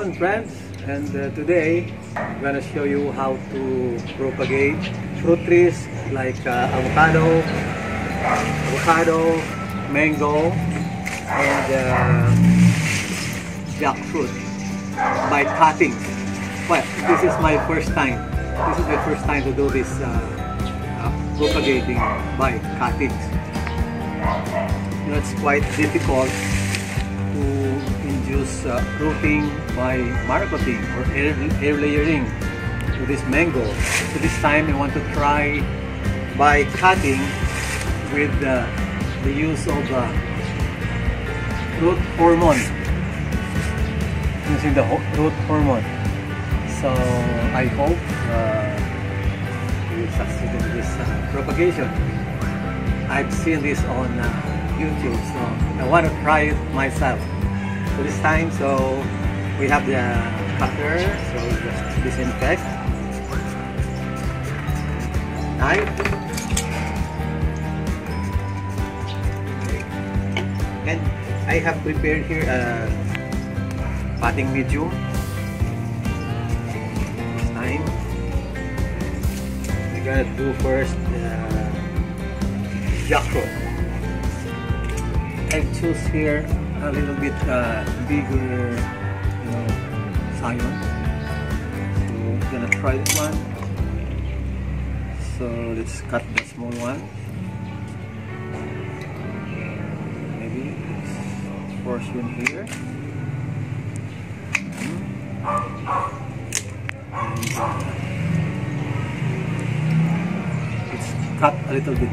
afternoon, friends, and today I'm going to show you how to propagate fruit trees like avocado, mango, and jackfruit by cutting. Well, this is my first time. This is my first time to do this propagating by cutting. You know, it's quite difficult to induce rooting by marketing or air layering to this mango. So this time I want to try by cutting with the use of root hormone, using the root hormone. So I hope we succeed in this propagation. I've seen this on YouTube, so I want to try it myself. So this time, so we have the cutter, so just disinfect, knife, and I have prepared here a potting medium. This time, we're gonna do first jackfruit. I choose here a little bit bigger, you know, scion. So I'm gonna try this one. So let's cut the small one. Maybe it's a portion here. And it's cut a little bit.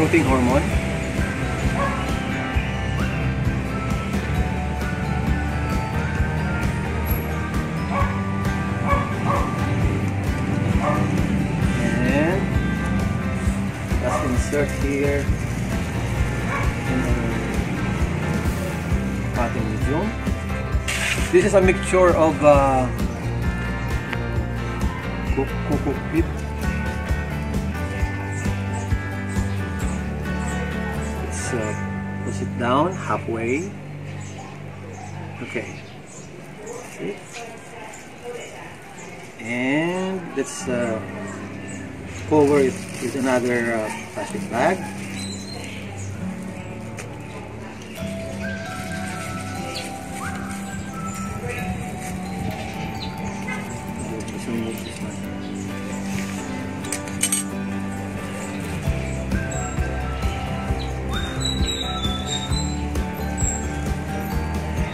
Rooting hormone. And let's insert here in cutting medium. This is a mixture of cocoa pit. Push it down halfway. Okay. See? And let's cover it with another plastic bag.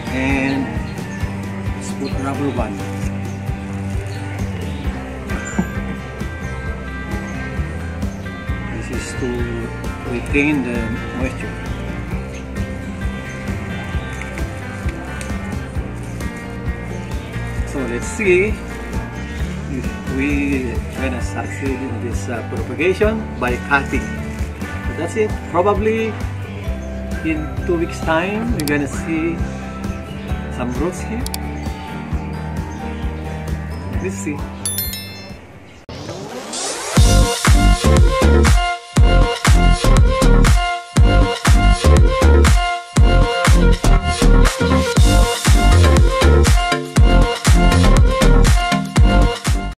And let's put rubber band. This is to retain the moisture. So let's see if we try to succeed in this propagation by cutting. So that's it. Probably in 2 weeks' time, we're gonna see some roots here. Let's see.